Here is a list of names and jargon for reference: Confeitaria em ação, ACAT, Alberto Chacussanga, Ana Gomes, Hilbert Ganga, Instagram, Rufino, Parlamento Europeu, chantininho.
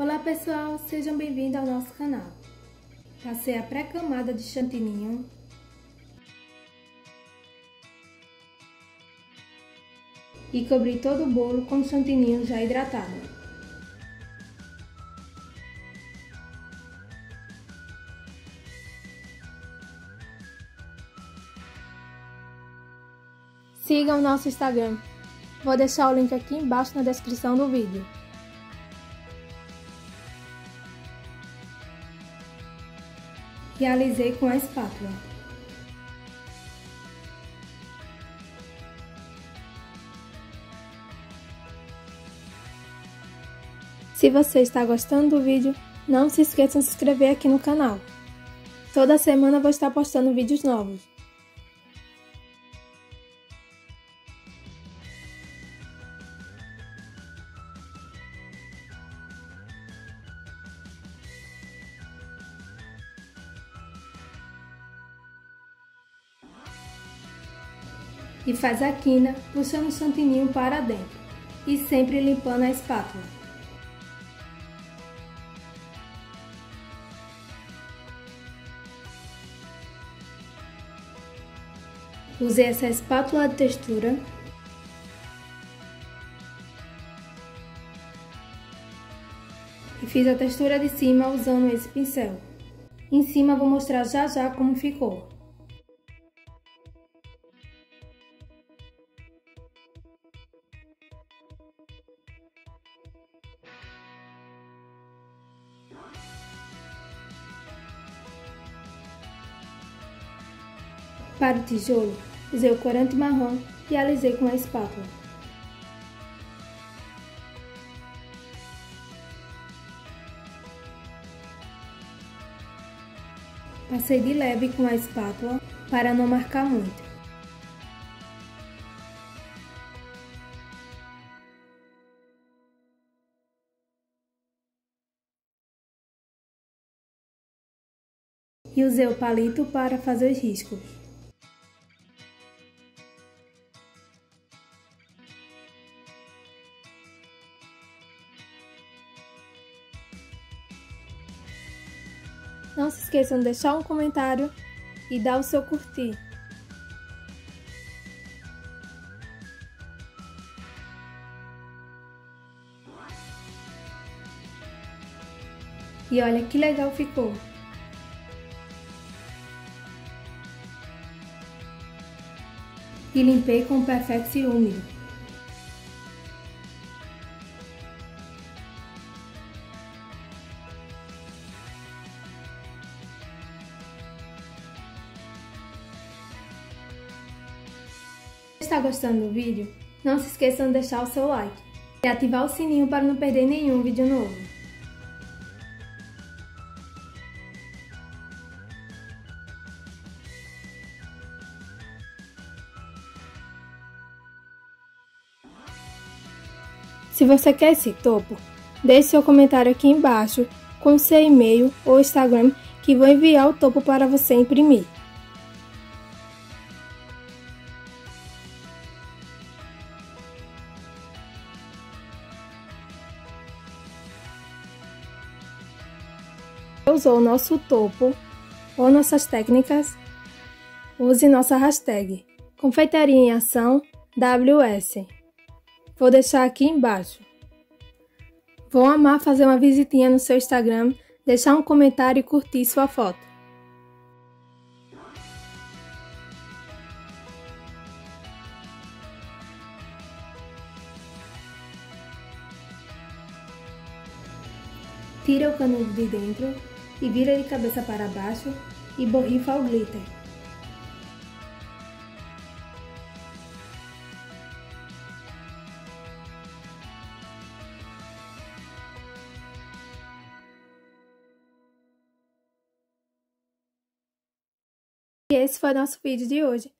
Olá pessoal, sejam bem-vindos ao nosso canal. Passei a pré-camada de chantininho. E cobri todo o bolo com o chantininho já hidratado. Sigam o nosso Instagram. Vou deixar o link aqui embaixo na descrição do vídeo. E alisei com a espátula. Se você está gostando do vídeo, não se esqueça de se inscrever aqui no canal. Toda semana vou estar postando vídeos novos. E faz a quina, puxando o chantininho para dentro e sempre limpando a espátula. Usei essa espátula de textura e fiz a textura de cima usando esse pincel. Em cima vou mostrar já como ficou. Para o tijolo, usei o corante marrom e alisei com a espátula. Passei de leve com a espátula para não marcar muito. E usei o palito para fazer os riscos. Não se esqueçam de deixar um comentário e dar o seu curtir. E olha que legal ficou! E limpei com o Perfex úmido. Se está gostando do vídeo, não se esqueçam de deixar o seu like e ativar o sininho para não perder nenhum vídeo novo. Se você quer esse topo, deixe seu comentário aqui embaixo com seu e-mail ou Instagram que vou enviar o topo para você imprimir. Usou o nosso topo ou nossas técnicas, use nossa hashtag Confeitaria em Ação WS. Vou deixar aqui embaixo. Vou amar fazer uma visitinha no seu Instagram, deixar um comentário e curtir sua foto. Tira o canudo de dentro e vira de cabeça para baixo e borrifa o glitter. E esse foi nosso vídeo de hoje.